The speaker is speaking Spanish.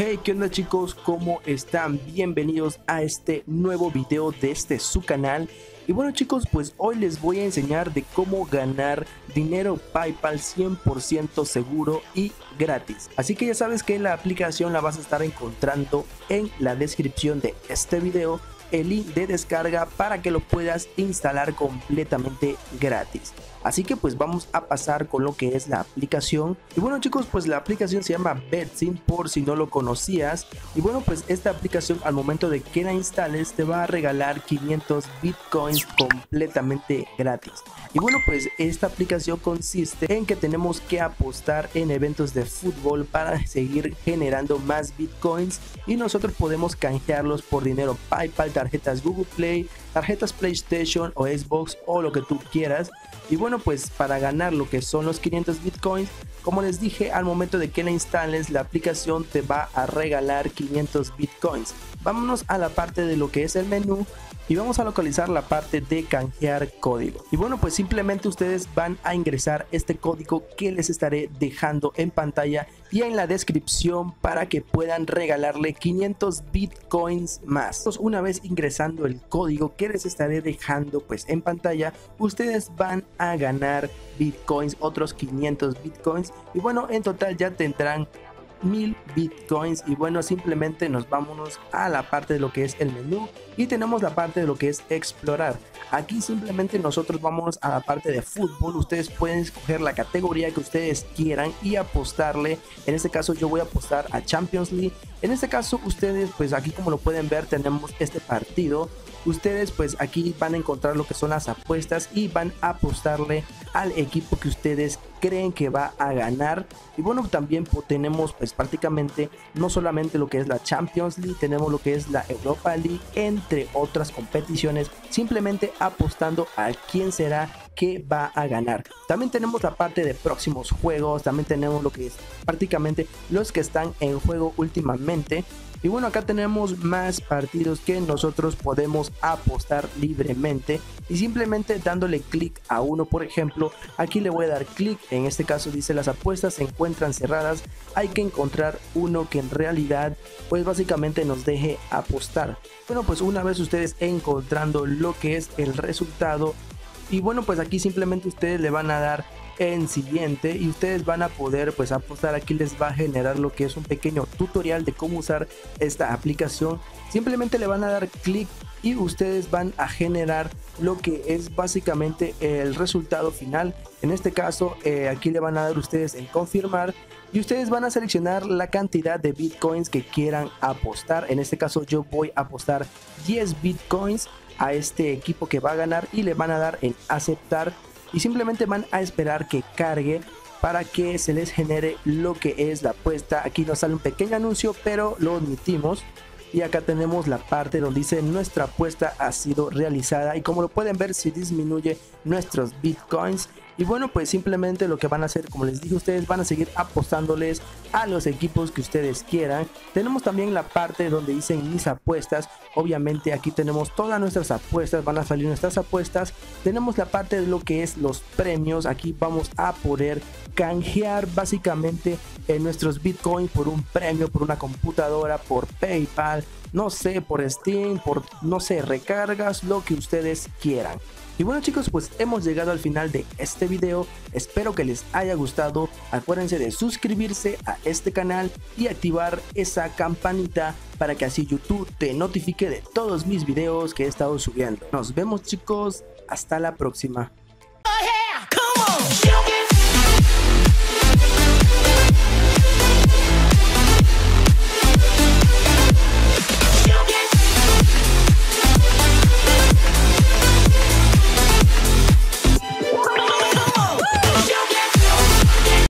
Hey, ¿qué onda chicos? ¿Cómo están? Bienvenidos a este nuevo video de su canal. Y bueno chicos, pues hoy les voy a enseñar de cómo ganar dinero PayPal 100% seguro y gratis. Así que ya sabes que la aplicación la vas a estar encontrando en la descripción de este video, el link de descarga para que lo puedas instalar completamente gratis. Así que pues vamos a pasar con lo que es la aplicación. Y bueno chicos, pues la aplicación se llama Betsy por si no lo conocías. Y bueno, pues esta aplicación al momento de que la instales te va a regalar 500 bitcoins completamente gratis. Y bueno, pues esta aplicación consiste en que tenemos que apostar en eventos de fútbol para seguir generando más bitcoins, y nosotros podemos canjearlos por dinero PayPal, tarjetas Google Play, tarjetas PlayStation o Xbox o lo que tú quieras. Y bueno, pues para ganar lo que son los 500 bitcoins, como les dije, al momento de que la instales la aplicación te va a regalar 500 bitcoins. Vámonos a la parte de lo que es el menú y vamos a localizar la parte de canjear código. Y bueno, pues simplemente ustedes van a ingresar este código que les estaré dejando en pantalla y en la descripción para que puedan regalarle 500 bitcoins más. Una vez ingresando el código que les estaré dejando pues en pantalla, ustedes van a ganar bitcoins, otros 500 bitcoins, y bueno, en total ya tendrán 1000 bitcoins. Y bueno, simplemente nos vámonos a la parte de lo que es el menú y tenemos la parte de lo que es explorar. Aquí simplemente nosotros vamos a la parte de fútbol. Ustedes pueden escoger la categoría que ustedes quieran y apostarle. En este caso yo voy a apostar a Champions League. En este caso ustedes pues aquí, como lo pueden ver, tenemos este partido. Ustedes pues aquí van a encontrar lo que son las apuestas y van a apostarle al equipo que ustedes creen que va a ganar. Y bueno, también tenemos pues prácticamente no solamente lo que es la Champions League, tenemos lo que es la Europa League, entre otras competiciones, simplemente apostando a quién será que va a ganar. También tenemos la parte de próximos juegos, también tenemos lo que es prácticamente los que están en juego últimamente. Y bueno, acá tenemos más partidos que nosotros podemos apostar libremente y simplemente dándole clic a uno. Por ejemplo, aquí le voy a dar clic. En este caso dice las apuestas se encuentran cerradas, hay que encontrar uno que en realidad pues básicamente nos deje apostar. Bueno, pues una vez ustedes encontrando lo que es el resultado, y bueno, pues aquí simplemente ustedes le van a dar en siguiente y ustedes van a poder pues apostar. Aquí les va a generar lo que es un pequeño tutorial de cómo usar esta aplicación. Simplemente le van a dar clic y ustedes van a generar lo que es básicamente el resultado final. En este caso aquí le van a dar ustedes en confirmar y ustedes van a seleccionar la cantidad de bitcoins que quieran apostar. En este caso yo voy a apostar 10 bitcoins a este equipo que va a ganar y le van a dar en aceptar y simplemente van a esperar que cargue para que se les genere lo que es la apuesta. Aquí nos sale un pequeño anuncio pero lo omitimos y acá tenemos la parte donde dice nuestra apuesta ha sido realizada y como lo pueden ver se disminuye nuestros bitcoins. Y bueno, pues simplemente lo que van a hacer, como les dije, ustedes van a seguir apostándoles a los equipos que ustedes quieran. Tenemos también la parte donde dicen mis apuestas. Obviamente aquí tenemos todas nuestras apuestas, van a salir nuestras apuestas. Tenemos la parte de lo que es los premios. Aquí vamos a poder canjear básicamente nuestros bitcoins por un premio, por una computadora, por PayPal, no sé, por Steam, por no sé, recargas, lo que ustedes quieran. Y bueno chicos, pues hemos llegado al final de este video, espero que les haya gustado. Acuérdense de suscribirse a este canal y activar esa campanita para que así YouTube te notifique de todos mis videos que he estado subiendo. Nos vemos chicos, hasta la próxima.